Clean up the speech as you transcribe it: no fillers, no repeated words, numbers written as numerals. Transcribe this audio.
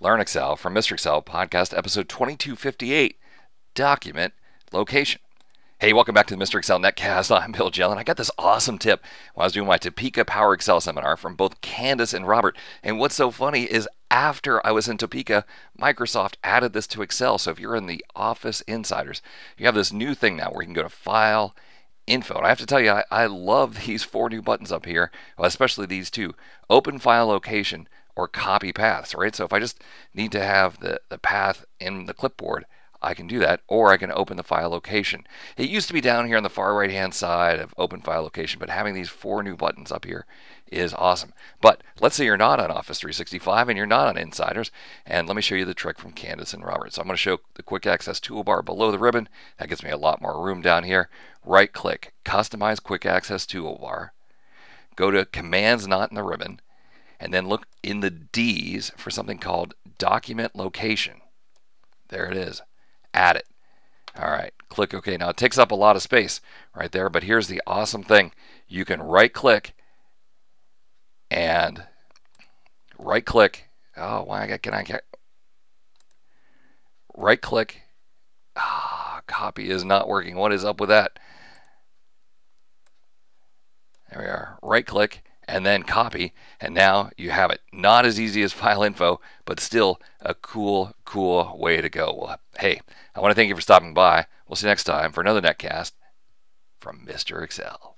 Learn Excel from Mr. Excel podcast episode 2258, Document Location. Hey, welcome back to the Mr. Excel Netcast. I'm Bill Jelen. I got this awesome tip while I was doing my Topeka Power Excel seminar from both Candace and Robert. And what's so funny is after I was in Topeka, Microsoft added this to Excel. So if you're in the Office Insiders, you have this new thing now where you can go to File, Info. And I have to tell you, I love these four new buttons up here, well, especially these two. Open File Location or Copy Paths, right? So if I just need to have the path in the clipboard, I can do that, or I can open the file location. It used to be down here on the far right hand side of open file location, but having these four new buttons up here is awesome. But let's say you're not on Office 365 and you're not on Insiders, and let me show you the trick from Candace and Robert. So I'm going to show the Quick Access Toolbar below the ribbon. That gives me a lot more room down here. Right click, Customize Quick Access Toolbar, go to Commands Not in the Ribbon, and then look in the D's for something called Document Location. There it is. Add it. All right, click OK. Now it takes up a lot of space right there, but here's the awesome thing. You can right click. Oh, right click. Ah, copy is not working. What is up with that? There we are. Right click and then copy, and now you have it. Not as easy as File Info, but still a cool way to go. Well, hey, I want to thank you for stopping by. We'll see you next time for another Netcast from Mr. Excel.